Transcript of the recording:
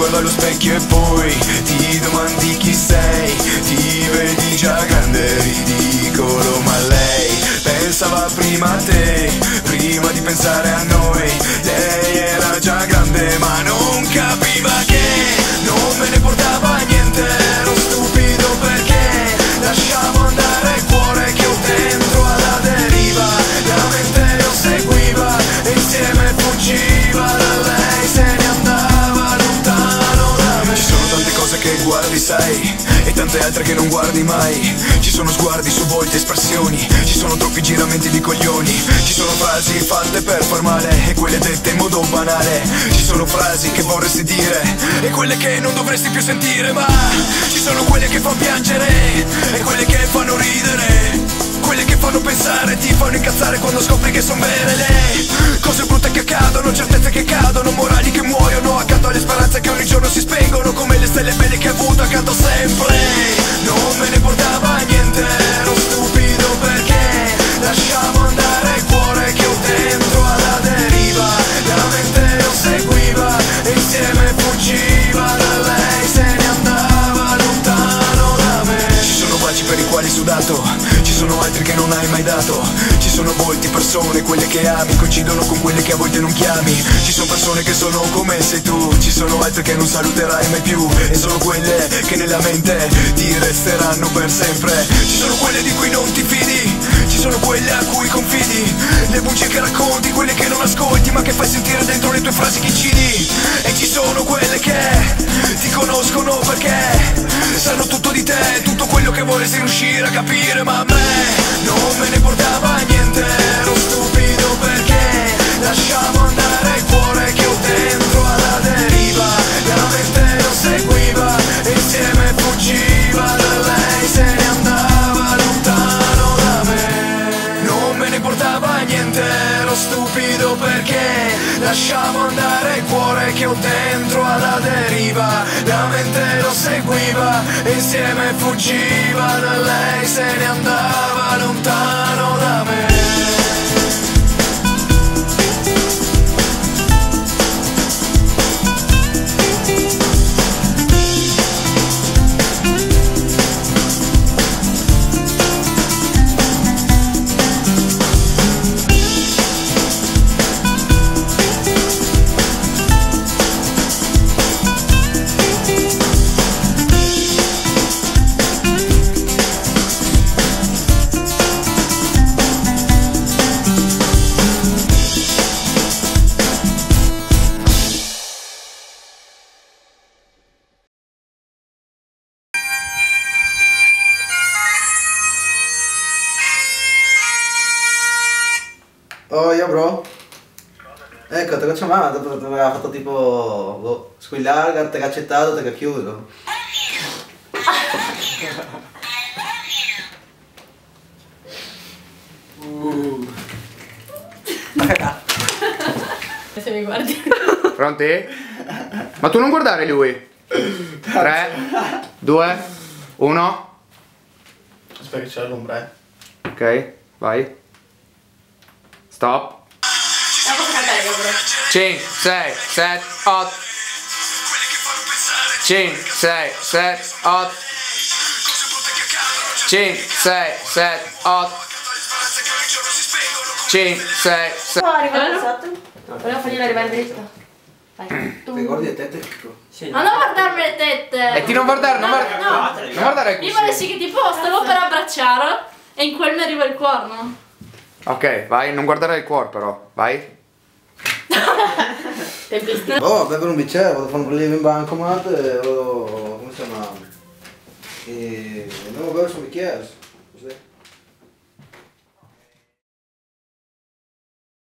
guardo allo specchio e poi ti domandi chi sei. Ti vedi già grande e ridicolo, ma lei pensava prima a te, prima di pensare a noi. Lei era già grande ma non capiva che non me ne portava niente. Ero stupido perché lasciavo andare il cuore che ho dentro alla deriva. La mente lo seguiva e insieme fuggiva da lei, se ne andava lontano da me. Ci sono tante cose che guardi, sai, e tante altre che non guardi mai. Ci sono sguardi su volti, espressioni, ci sono troppi giramenti di coglioni. Ci sono frasi fatte per far male e quelle dette in modo banale. Ci sono frasi che vorresti dire e quelle che non dovresti più sentire. Ma ci sono quelle che fanno piangere e quelle che fanno ridere, quelle che fanno pensare, ti fanno incazzare quando scopri che sono vere. Le cose brutte che accadono, certezze che cadono, morali che muoiono accanto alle speranze che ogni giorno si spengono, come le stelle belle che ho avuto accanto sempre. Non me ne portava niente, ero stupido perché lasciavo andare il cuore che ho dentro alla deriva. La mente lo seguiva e insieme fuggiva da lei, se ne andava lontano da me. Ci sono baci per i quali ho sudato, ci sono altri che non hai mai dato. Ci sono volti, persone, quelle che ami coincidono con quelle che a volte non chiami. Ci sono persone che sono come sei tu, ci sono altre che non saluterai mai più, e sono quelle che nella mente ti resteranno per sempre. Ci sono quelle di cui non ti fidi, ci sono quelle a cui confidi, le bugie che racconti, quelle che non ascolti ma che fai sentire dentro le tue frasi che incidi. E ci sono quelle che ti conoscono perché sanno tutto di te, tutto quello che vorresti riuscire a capire. Ma a me non me ne portava niente, ero stupido perché lasciavo andare il cuore che ho dentro alla deriva. La mente lo seguiva e insieme fuggiva da lei, se ne andava lontano da me. Non me ne portava niente, ero stupido perché lasciavo andare il cuore che ho dentro alla deriva. La mente lo seguiva e insieme fuggiva da lei, se ne andava lontano da me. Oh, io bro? Ecco, ti ho chiamato perché mi aveva fatto tipo boh, squillare, ti ha accettato, ti ha chiuso. Se mi guardi. Pronti? Ma tu non guardare lui. 3, 2, 1. Aspetta che c'è l'ombra, Ok, vai. Stop. 5, 6, 7, 8. 5, 6, 7, 8. 5, 6, 7, 8. 5, 6, 7. Volevo fargli arrivare dritto. Ti guardi le tette? Sì. Ma non guardarmi le tette. E ti non guardare, non guardare. Non guardare così. Mi pare sì che tipo stavo per abbracciarlo e in quel mi arriva il corno. Ok, vai, non guardare il cuore però, vai. Oh, bevono un bicchiere, vado a fare un prelievo in bancomat e vado... come si chiama? E andiamo a bere su un bicchiere.